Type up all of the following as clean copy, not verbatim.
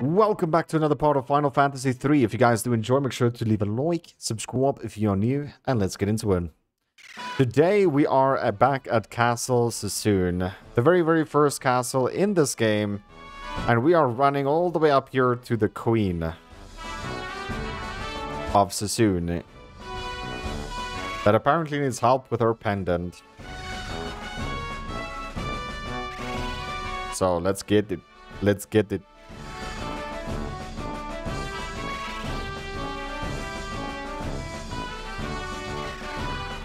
Welcome back to another part of Final Fantasy 3. If you guys do enjoy, make sure to leave a like, subscribe if you're new, and let's get into it. Today we are back at Castle Sasune, the very first castle in this game, and we are running all the way up here to the Queen of Sassoon, that apparently needs help with her pendant. So let's get it. Let's get it.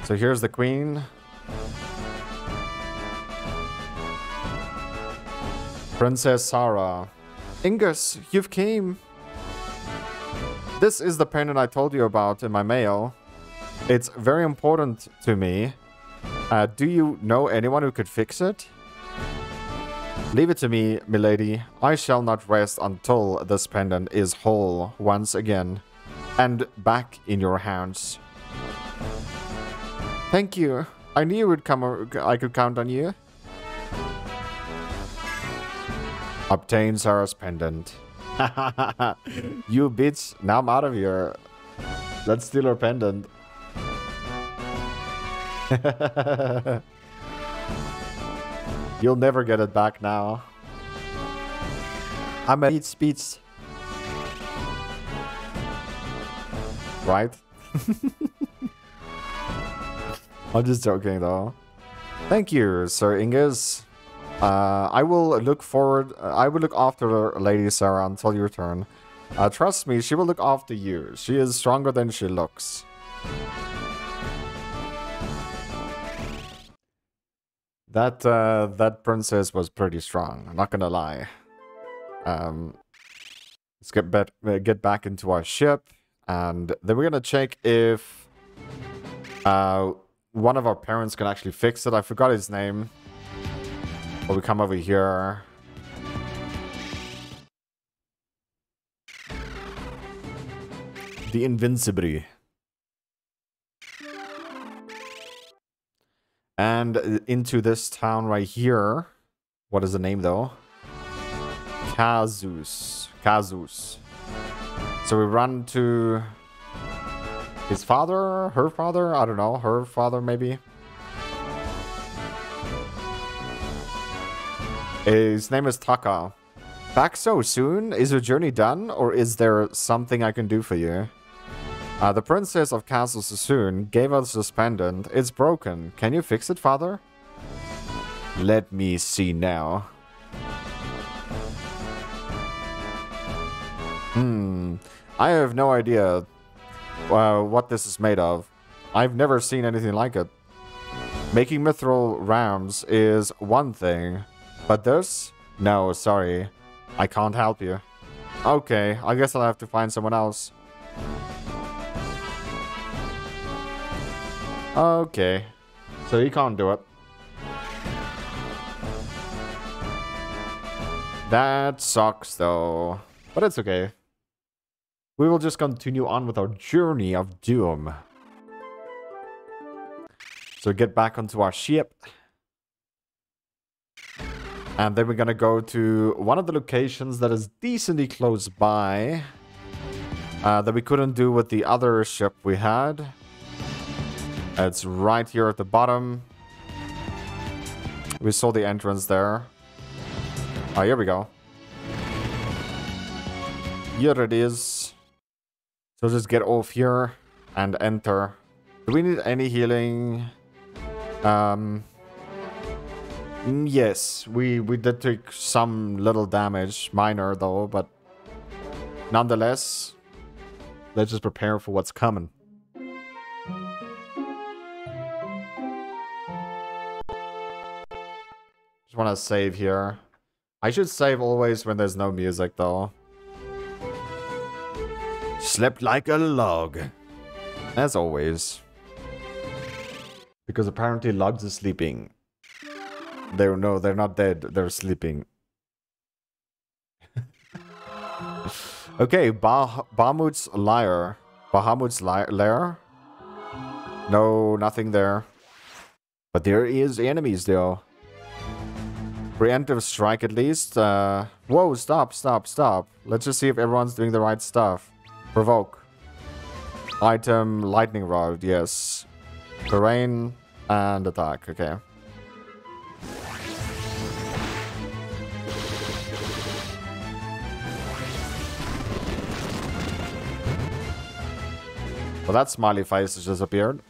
So here's the Queen. Princess Sarah. Ingus, you've came. This is the pendant I told you about in my mail. It's very important to me. Do you know anyone who could fix it? Leave it to me, milady. I shall not rest until this pendant is whole once again and back in your hands. Thank you. I knew you would come. I could count on you. Obtain Sarah's pendant. You bitch. Now I'm out of here. Let's steal her pendant. You'll never get it back now. I'm a bitch. Right? I'm just joking, though. Thank you, Sir Ingus. I will look after Lady Sarah until your turn. Trust me, she will look after you. She is stronger than she looks. That princess was pretty strong. I'm not gonna lie. Let's get back into our ship, and then we're gonna check if one of our parents can actually fix it. I forgot his name. But we come over here. The Invincible. And into this town right here. What is the name, though? Kazus. So we run to his father, her father, I don't know, her father maybe. His name is Taka. Back so soon? Is your journey done, or is there something I can do for you? The princess of Castle Sassoon gave us this pendant. It's broken. Can you fix it, father? Let me see now. I have no idea. What this is made of. I've never seen anything like it. Making mithril rams is one thing, but this? No, sorry. I can't help you. Okay, I guess I'll have to find someone else. Okay. So he can't do it. That sucks, though. But it's okay. We will just continue on with our journey of doom. So get back onto our ship. And then we're going to go to one of the locations that is decently close by. That we couldn't do with the other ship we had. It's right here at the bottom. We saw the entrance there. Oh, here we go. Here it is. So just get off here and enter. Do we need any healing? Yes, we did take some little damage. Minor, though, but nonetheless, let's just prepare for what's coming. Just want to save here. I should save always when there's no music, though. Slept like a log. As always. Because apparently logs are sleeping. No, they're not dead. They're sleeping. Okay, Bahamut's lair. No, nothing there. But there is enemies, though. Preemptive strike at least. Whoa, stop. Let's just see if everyone's doing the right stuff. Provoke. Item, lightning rod, yes. Terrain and attack, okay. Well, that smiley face has disappeared.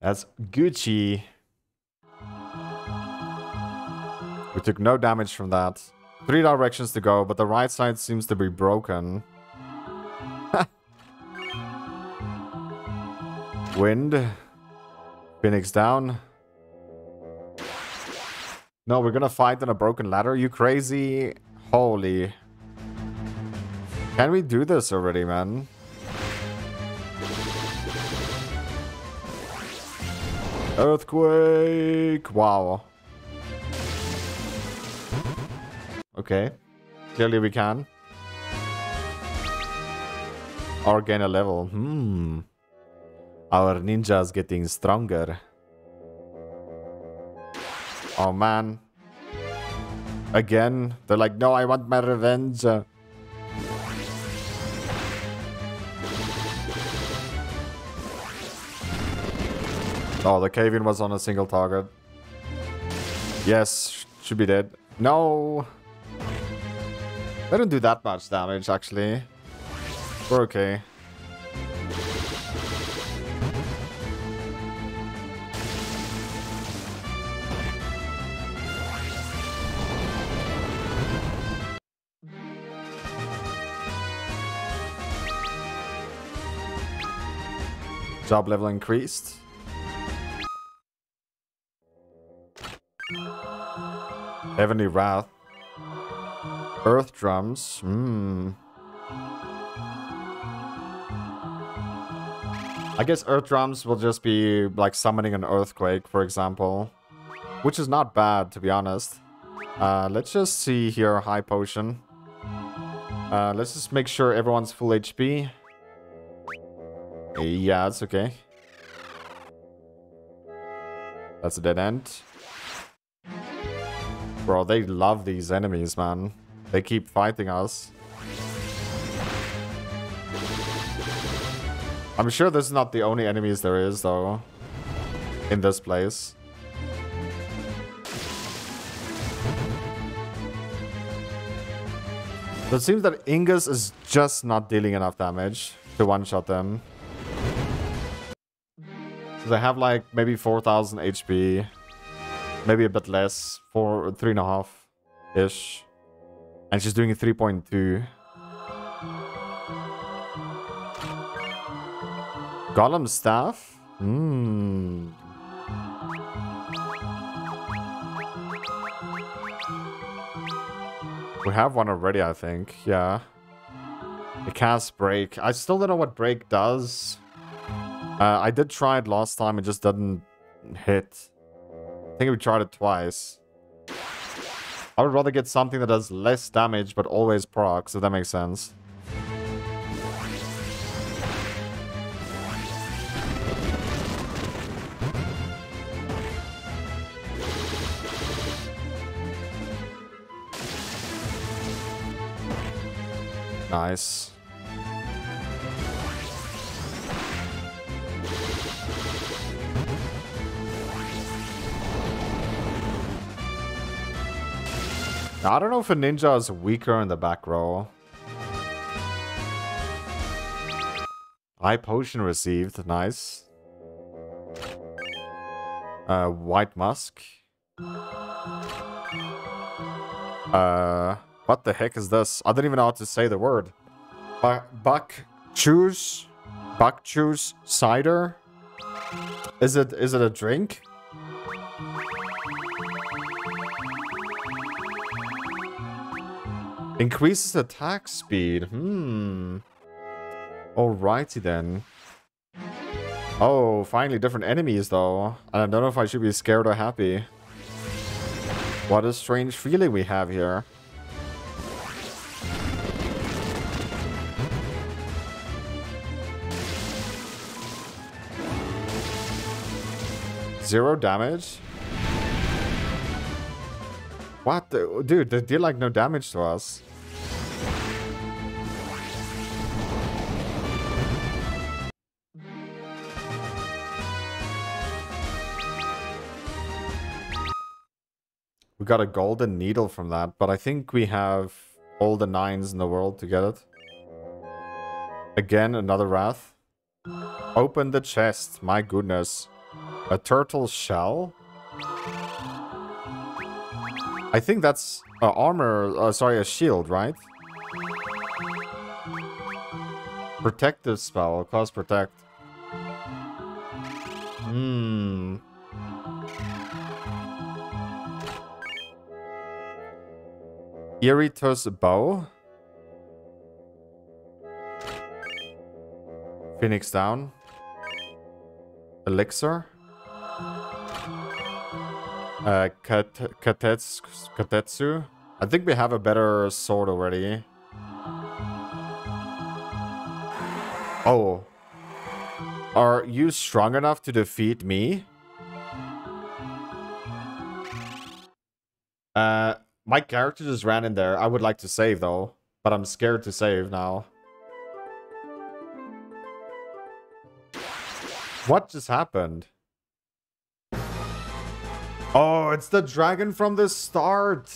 That's Gucci. We took no damage from that. 3 directions to go, but the right side seems to be broken. Wind. Phoenix down. No, we're gonna fight on a broken ladder? You crazy? Holy. Can we do this already, man? Earthquake! Wow. Okay. Clearly we can. Or gain a level. Hmm. Our ninja's getting stronger. Oh man. Again? They're like, no, I want my revenge. Oh, the cave-in was on a single target. Yes, should be dead. No! They didn't do that much damage, actually. We're okay. Job level increased. Heavenly Wrath. Earth Drums. I guess Earth Drums will just be like summoning an earthquake, for example. Which is not bad, to be honest. Let's just see here. High Potion. Let's just make sure everyone's full HP. Yeah, it's okay. That's a dead end. Bro, they love these enemies, man. They keep fighting us. I'm sure this is not the only enemies there is, though. In this place. So it seems that Ingus is just not dealing enough damage to one-shot them. So they have like maybe 4,000 HP. Maybe a bit less, 3.5-ish. And she's doing 3.2. Golem Staff? We have one already, I think. Yeah. It casts Break. I still don't know what Break does. I did try it last time. It just didn't hit. I think we tried it twice. I would rather get something that does less damage, but always procs, if that makes sense. Nice. I don't know if a ninja is weaker in the back row. High Potion received. Nice. White Musk. What the heck is this? I don't even know how to say the word. Buck choose cider? Is it a drink? Increases attack speed. Alrighty then. Oh, finally different enemies though. And I don't know if I should be scared or happy. What a strange feeling we have here. 0 damage? What the... Dude, they did like no damage to us. We got a golden needle from that, but I think we have all the 9s in the world to get it. Again, another wrath. Open the chest. My goodness. A turtle shell? I think that's armor, sorry, a shield, right? Protective spell, cause protect. Hmm. Iritus bow. Phoenix down. Elixir. Katetsu. I think we have a better sword already. Oh. Are you strong enough to defeat me? My character just ran in there. I would like to save though, but I'm scared to save now. What just happened? Oh, it's the dragon from the start.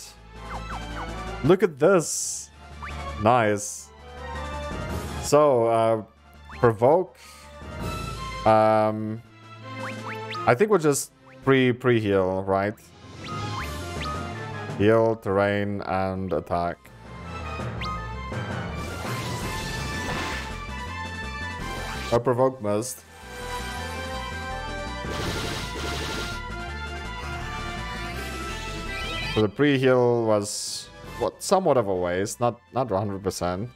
Look at this. Nice. So, provoke. I think we're just pre-heal, right? Heal, terrain, and attack. I provoke must. So the pre-heal was what, somewhat of a waste, not 100%.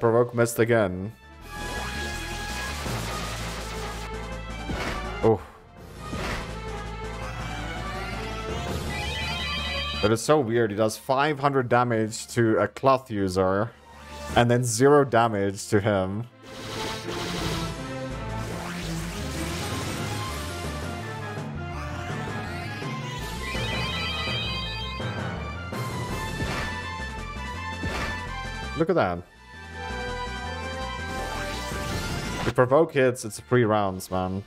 Provoke missed again. Oh. That is so weird. He does 500 damage to a cloth user and then 0 damage to him. Look at that. If provoke hits, it's 3 rounds, man.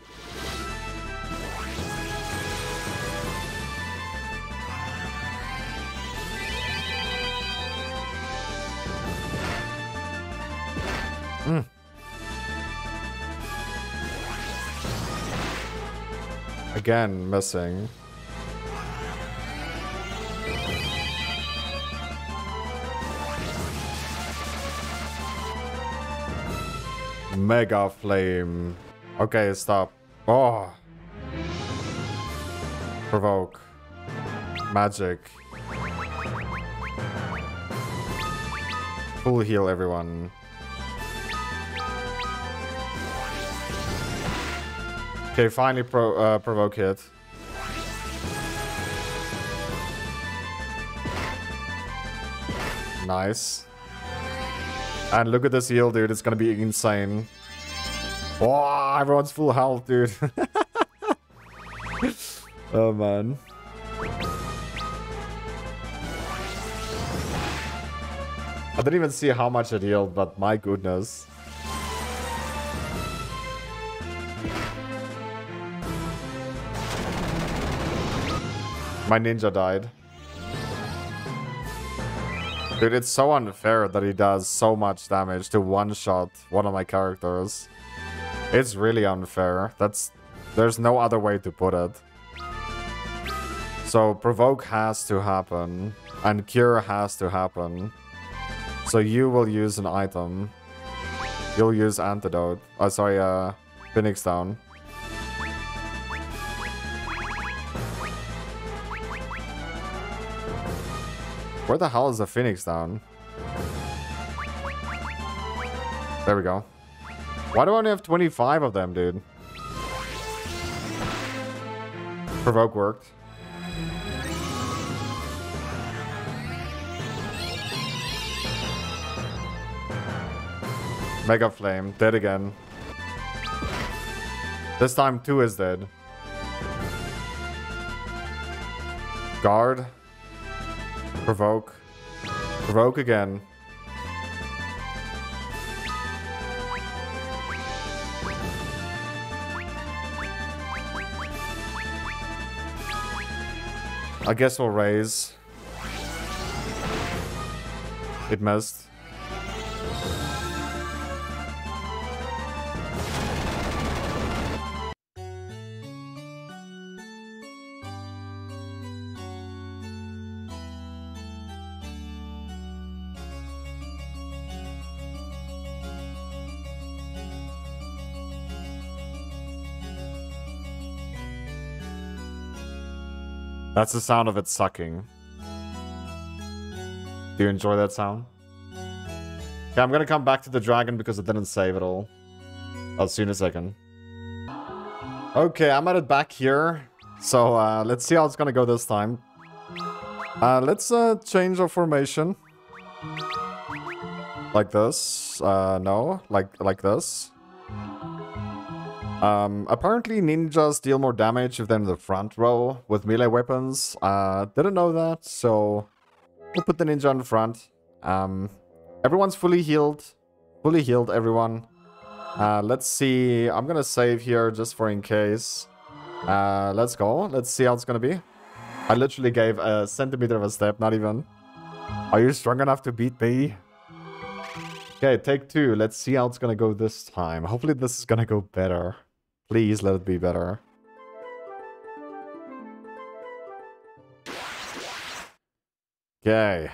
Mm. Again, missing. Mega flame. Okay, stop. Oh. Provoke. Magic. Full heal, everyone. Okay, finally provoke hit. Nice. And look at this heal, dude. It's gonna be insane. Oh, everyone's full health, dude. Oh, man. I didn't even see how much it healed, but my goodness. My ninja died. Dude, it's so unfair that he does so much damage to one-shot one of my characters. It's really unfair. There's no other way to put it. So, provoke has to happen. And cure has to happen. So, you will use an item. You'll use antidote. Oh, sorry, Phoenix down. Where the hell is the Phoenix down? There we go. Why do I only have 25 of them, dude? Provoke worked. Mega Flame, dead again. This time 2 is dead. Guard. Provoke. Provoke again. I guess we'll raise. It missed. That's the sound of it sucking. Do you enjoy that sound? Yeah, I'm gonna come back to the dragon because it didn't save it all. I'll see you in a second. Okay, I'm at it back here. So, let's see how it's gonna go this time. Let's change our formation. Like this. No. Like this. Apparently ninjas deal more damage if they're in the front row with melee weapons. Didn't know that, so we'll put the ninja in the front. Everyone's fully healed. Fully healed, everyone. Let's see. I'm gonna save here just for in case. Let's go. Let's see how it's gonna be. I literally gave a centimeter of a step, not even. Are you strong enough to beat me? Okay, take 2. Let's see how it's gonna go this time. Hopefully this is gonna go better. Please let it be better. Okay.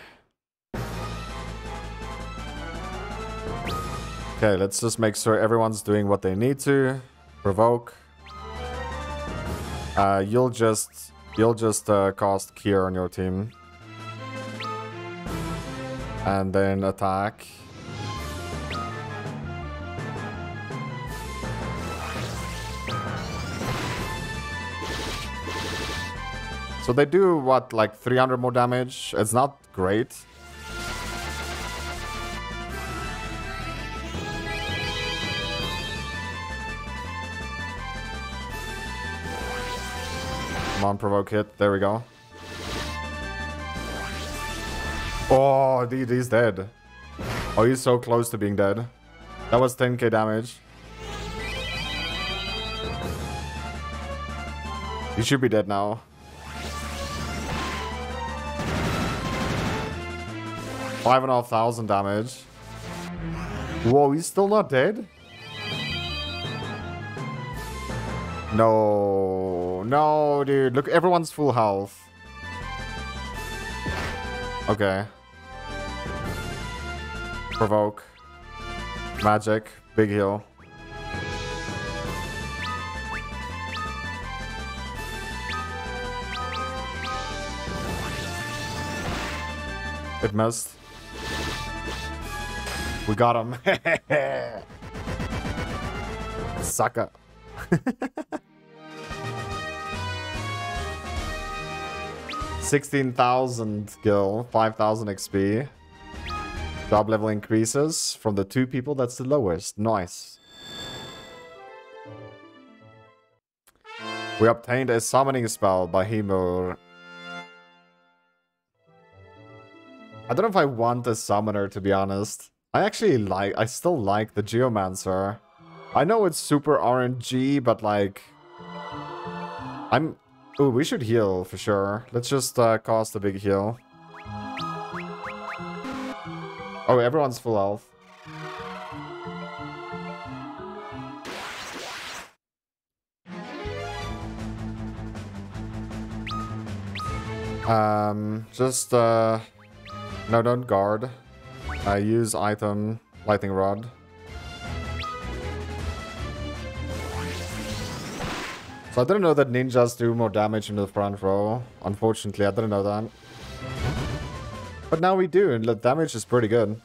Okay, let's just make sure everyone's doing what they need to. Provoke. You'll just cast Cure on your team. And then attack. So they do, what, like 300 more damage? It's not great. Come on, provoke hit. There we go. Oh, he's dead. Oh, he's so close to being dead. That was 10k damage. He should be dead now. Five and a half thousand damage. Whoa, he's still not dead? No. No, dude. Look, everyone's full health. Okay. Provoke. Magic. Big heal. It missed. We got him. Sucker. up. 16,000 gil, 5,000 XP. Job level increases from the 2 people. That's the lowest. Nice. We obtained a summoning spell by Himur. I don't know if I want a summoner, to be honest. I still like the Geomancer. I know it's super RNG, but like... Ooh, we should heal for sure. Let's just cast a big heal. Oh, everyone's full health. No, don't guard. Use item, lightning rod. So I didn't know that ninjas do more damage in the front row. Unfortunately, I didn't know that. But now we do, and the damage is pretty good.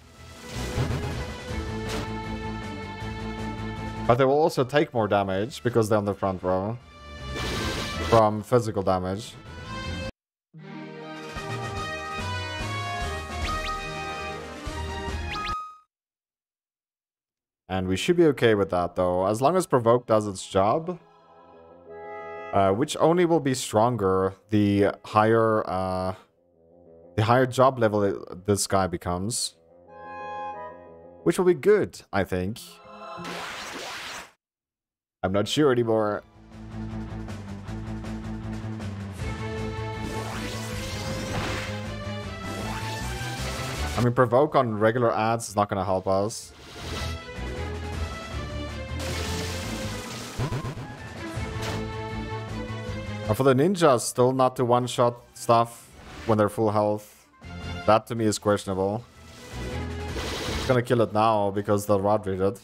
But they will also take more damage because they're on the front row. From physical damage. And we should be okay with that, though. As long as Provoke does its job. Which only will be stronger the higher job level this guy becomes. Which will be good, I think. I'm not sure anymore. I mean, Provoke on regular ads is not going to help us. And for the ninjas, still not to one-shot stuff when they're full health. That to me is questionable. I'm gonna kill it now because the rod did it.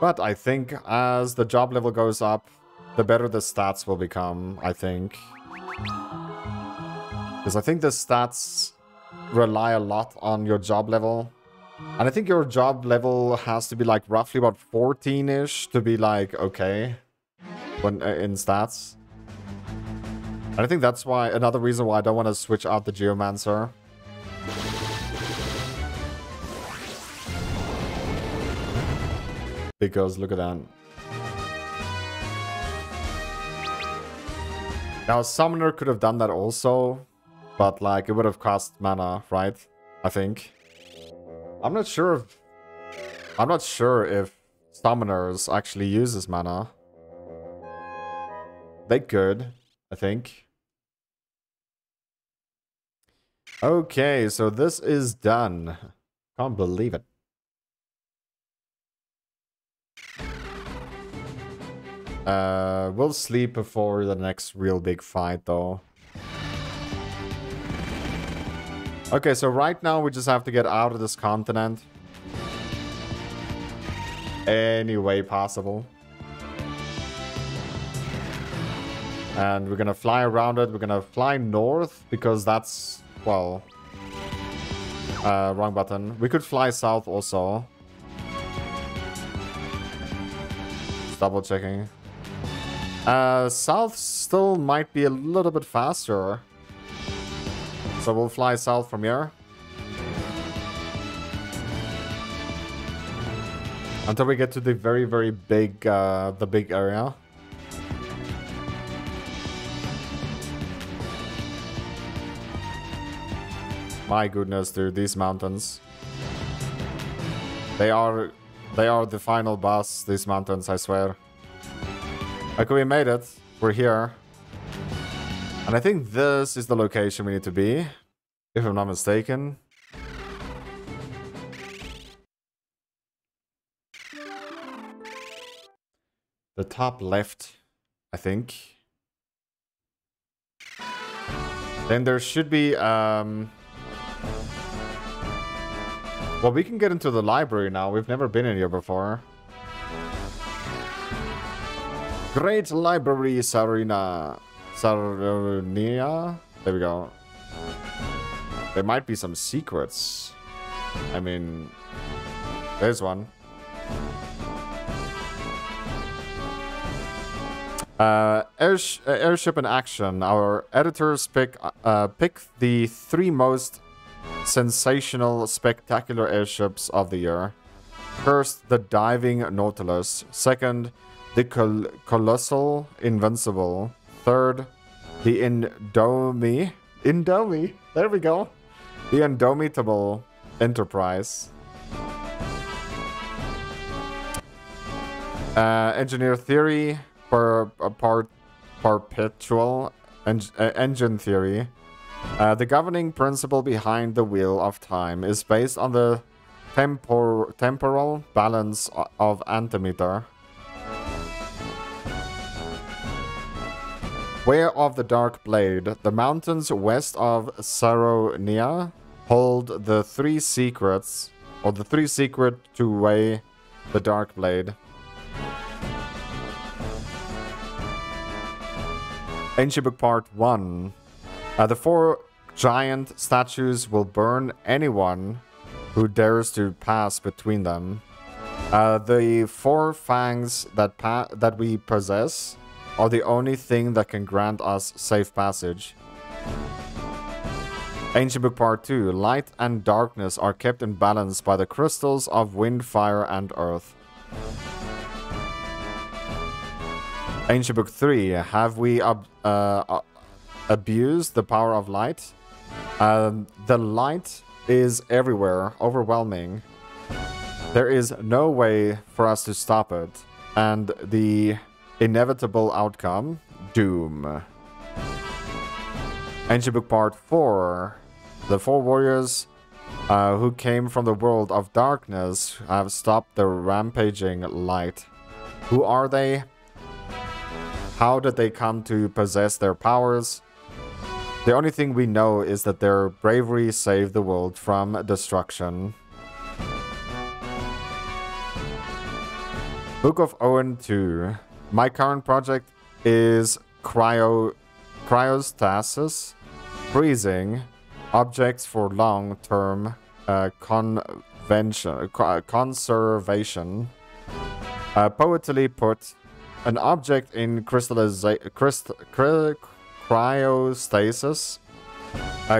But I think as the job level goes up, the better the stats will become, I think. Because I think the stats rely a lot on your job level. And I think your job level has to be like roughly about 14-ish to be like okay when in stats. And I think that's why another reason why I don't want to switch out the Geomancer. Because look at that. Now Summoner could have done that also, but like it would have cost mana, right? I think. I'm not sure if Summoners actually uses mana. They could, I think. Okay, so this is done. Can't believe it. We'll sleep before the next real big fight, though. Okay, so right now we just have to get out of this continent. Any way possible. And we're gonna fly around it. We're gonna fly north because that's, well... wrong button. We could fly south also. Just double checking. South still might be a little bit faster. So we'll fly south from here. Until we get to the very, very big, the big area. My goodness, dude, these mountains. They are the final boss, these mountains, I swear. Okay, we made it. We're here. And I think this is the location we need to be, if I'm not mistaken. The top left, I think. Then there should be... Well, we can get into the library now. We've never been in here before. Great library, Saronia? There we go. There might be some secrets. I mean, there's one. Airship in action. Our editors pick the 3 most sensational, spectacular airships of the year. First, the diving Nautilus. Second, the colossal Invincible. Third, the Indomi. There we go. The Indomitable Enterprise. Engineer theory, perpetual engine theory. The governing principle behind the wheel of time is based on the temporal balance of antimatter. Where of the Dark Blade, the mountains west of Saronia hold the 3 secrets, or the 3 secret to weigh the Dark Blade. Ancient Book Part 1. The 4 giant statues will burn anyone who dares to pass between them. The 4 fangs that we possess are the only thing that can grant us safe passage. Ancient Book Part 2. Light and darkness are kept in balance by the crystals of wind, fire, and earth. Ancient Book 3. Have we abused the power of light? The light is everywhere, overwhelming. There is no way for us to stop it. And the inevitable outcome, doom. Ancient Book Part 4. The four warriors who came from the world of darkness have stopped the rampaging light. Who are they? How did they come to possess their powers? The only thing we know is that their bravery saved the world from destruction. Book of Owen 2. My current project is cryostasis, freezing objects for long-term conservation. Poetically put, an object in cryostasis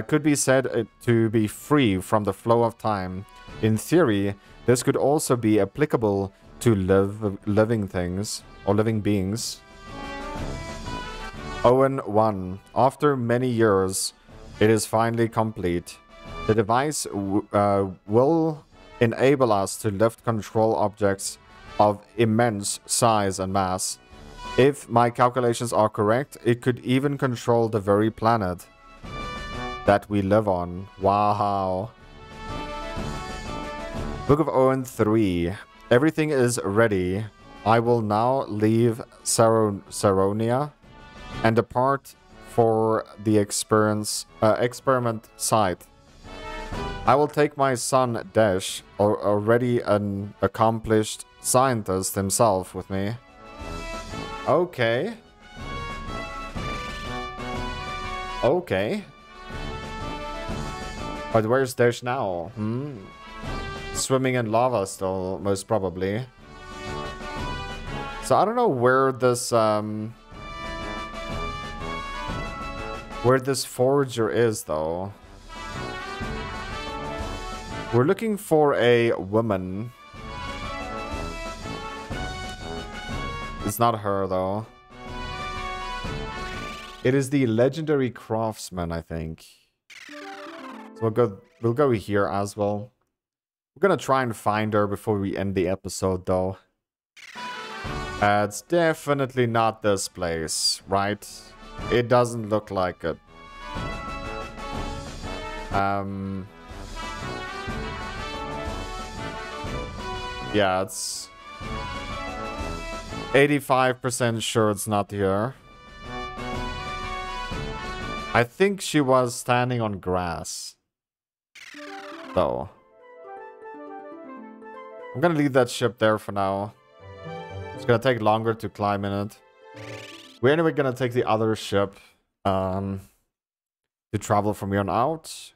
could be said to be free from the flow of time. In theory, this could also be applicable to living things or living beings. Owen 1. After many years, it is finally complete. The device will enable us to lift control objects of immense size and mass. If my calculations are correct, it could even control the very planet that we live on. Wow. Book of Owen 3. Everything is ready. I will now leave Saronia and depart for the experiment site. I will take my son, Desh, already an accomplished scientist himself, with me. Okay. Okay. But where's Desh now? Hmm? Swimming in lava still, most probably. So I don't know where this forager is, though. We're looking for a woman. It's not her, though. It is the legendary craftsman, I think. So we'll go here as well. We're gonna try and find her before we end the episode, though. It's definitely not this place, right? It doesn't look like it. Yeah, it's 85% sure it's not here. I think she was standing on grass, though. I'm gonna leave that ship there for now. It's gonna take longer to climb in it. We're anyway gonna take the other ship to travel from here on out.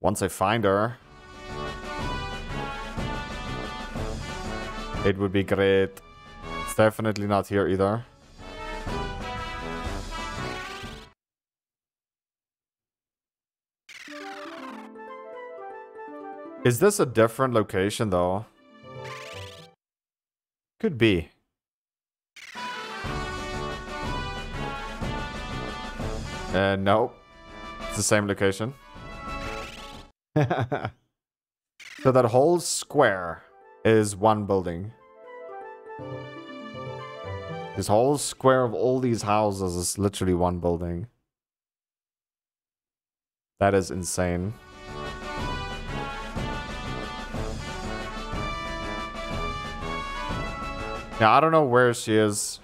Once I find her, it would be great. It's definitely not here either. Is this a different location, though? Could be. No. It's the same location. So that whole square is one building. This whole square of all these houses is literally one building. That is insane. Yeah, I don't know where she is.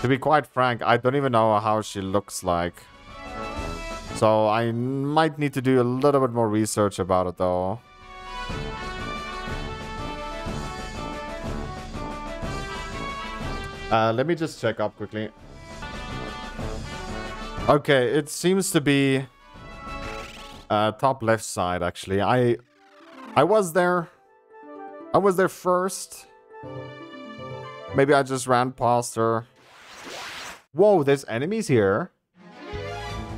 To be quite frank, I don't even know how she looks like. So I might need to do a little bit more research about it, though. Let me just check up quickly. Okay, it seems to be top left side, actually. I was there first, Maybe I just ran past her. Whoa, there's enemies here.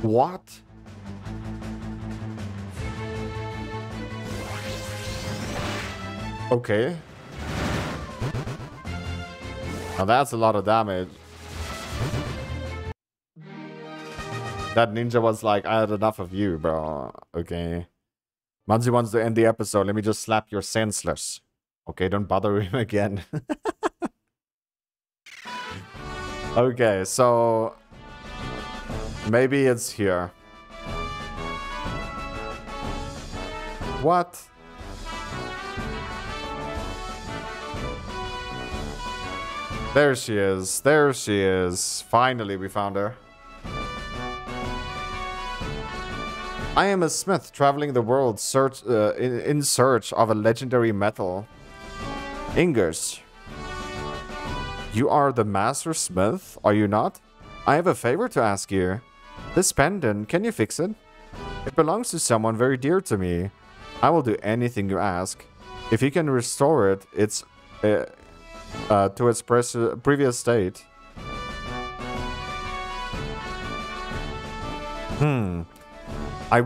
What? Okay. Now that's a lot of damage. That ninja was like, I had enough of you, bro. Okay. Manzi wants to end the episode. Let me just slap your senseless. Okay, don't bother him again. Okay, so... maybe it's here. What? There she is. There she is. Finally, we found her. I am a smith traveling the world in search of a legendary metal. Ingus. You are the master smith, are you not? I have a favor to ask you. This pendant, can you fix it? It belongs to someone very dear to me. I will do anything you ask. If you can restore it, it's to its previous state. I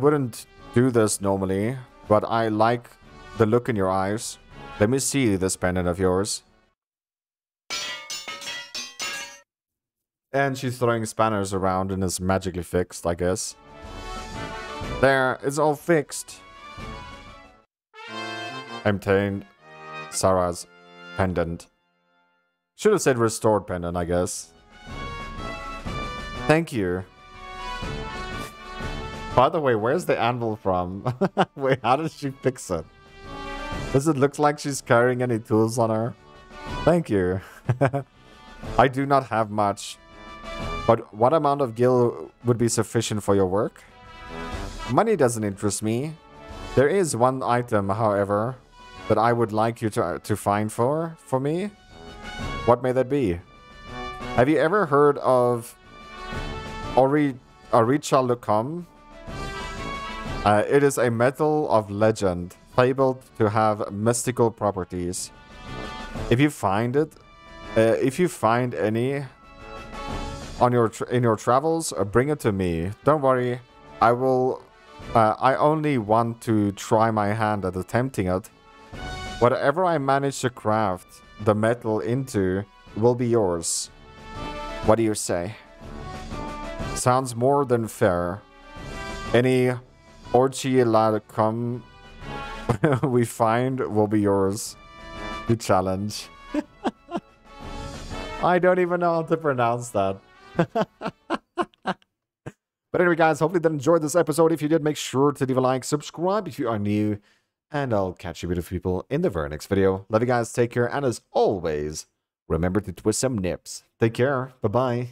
wouldn't do this normally, but I like the look in your eyes. Let me see this pendant of yours. And she's throwing spanners around and it's magically fixed, I guess. There, it's all fixed. I obtained Sarah's pendant. Should have said restored pendant, I guess. Thank you. By the way, where's the anvil from? Wait, how did she fix it? Does it look like she's carrying any tools on her? Thank you. I do not have much. But what amount of gil would be sufficient for your work? Money doesn't interest me. There is one item, however, that I would like you to find for me. What may that be? Have you ever heard of Orichalcum? It is a metal of legend, fabled to have mystical properties. If you find it, if you find any on your in your travels, bring it to me. Don't worry, I will. I only want to try my hand at attempting it. Whatever I manage to craft the metal into will be yours. What do you say? Sounds more than fair. Any Orichalcum we find will be yours. The challenge. I don't even know how to pronounce that. But anyway, guys, hopefully you enjoyed this episode. If you did, make sure to leave a like, subscribe if you are new, and I'll catch you beautiful people in the very next video. Love you guys, take care, and as always, remember to twist some nips. Take care, bye-bye.